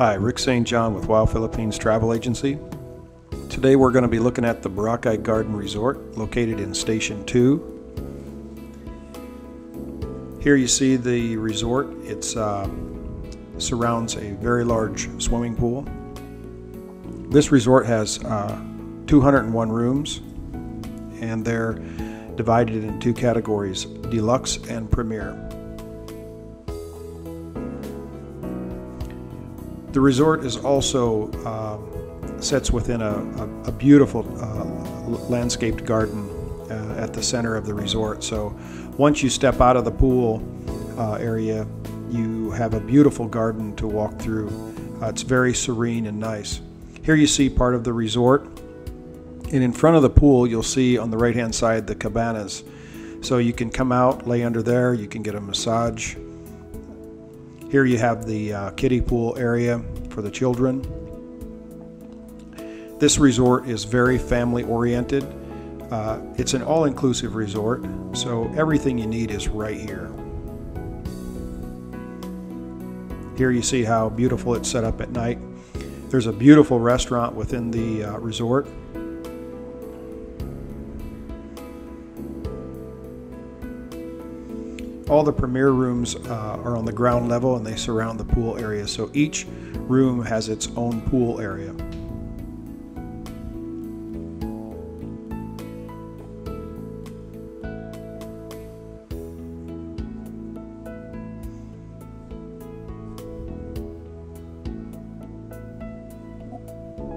Hi, Rick St. John with WOW Philippines Travel Agency. Today we're going to be looking at the Boracay Garden Resort located in Station 2. Here you see the resort. It surrounds a very large swimming pool. This resort has 201 rooms, and they're divided in two categories, deluxe and premier. The resort is also sits within a beautiful landscaped garden at the center of the resort. So once you step out of the pool area, you have a beautiful garden to walk through. It's very serene and nice. Here you see part of the resort, and in front of the pool you'll see on the right hand side the cabanas. So you can come out, lay under there, you can get a massage. Here you have the kiddie pool area for the children. This resort is very family oriented. It's an all-inclusive resort, so everything you need is right here. Here you see how beautiful it's set up at night. There's a beautiful restaurant within the resort. All the premier rooms are on the ground level, and they surround the pool area. So each room has its own pool area.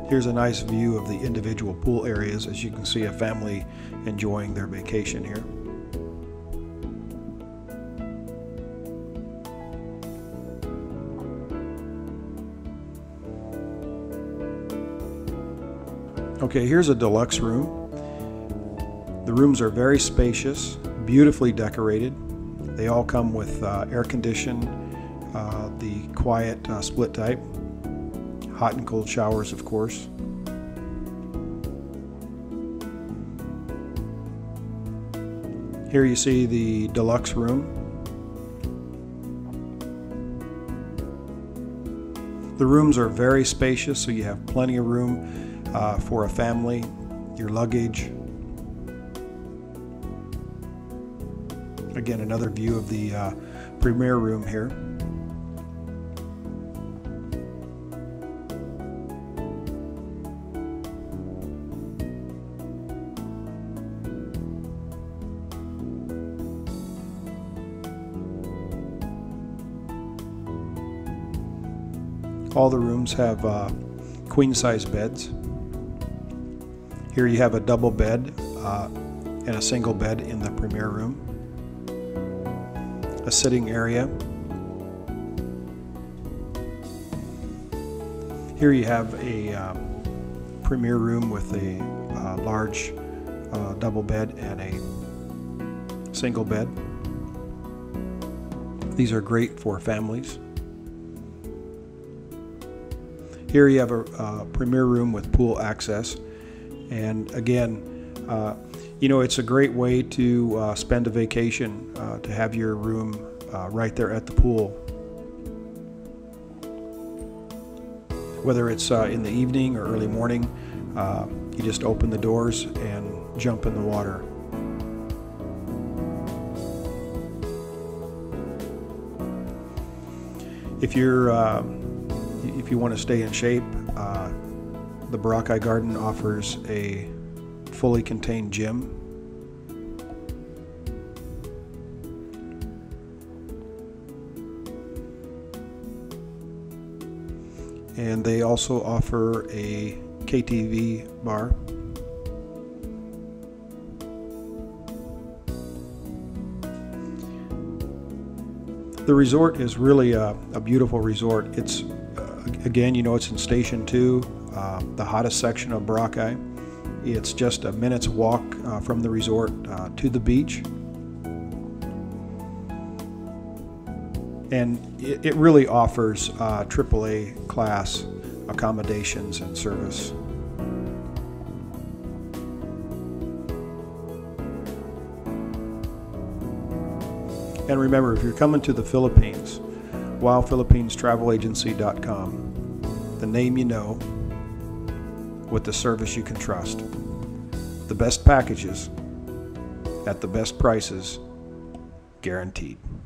Here's a nice view of the individual pool areas, as you can see a family enjoying their vacation here. Okay, here's a deluxe room. The rooms are very spacious, beautifully decorated. They all come with air conditioning, the quiet split type, hot and cold showers, of course. Here you see the deluxe room. The rooms are very spacious, so you have plenty of room for a family, your luggage. Again, another view of the premier room here. All the rooms have queen-size beds. Here you have a double bed and a single bed in the premier room, a sitting area. Here you have a premier room with a large double bed and a single bed. These are great for families. Here you have a premier room with pool access. And again, you know, it's a great way to spend a vacation, to have your room right there at the pool. Whether it's in the evening or early morning, you just open the doors and jump in the water. If you want to stay in shape, the Boracay Garden offers a fully contained gym. And they also offer a KTV bar. The resort is really a beautiful resort. It's, again, you know, it's in Station 2. The hottest section of Boracay. It's just a minute's walk from the resort to the beach. And it really offers AAA class accommodations and service. And remember, if you're coming to the Philippines, WildPhilippinesTravelAgency.com. with a name you know, with the service you can trust. The best packages at the best prices, guaranteed.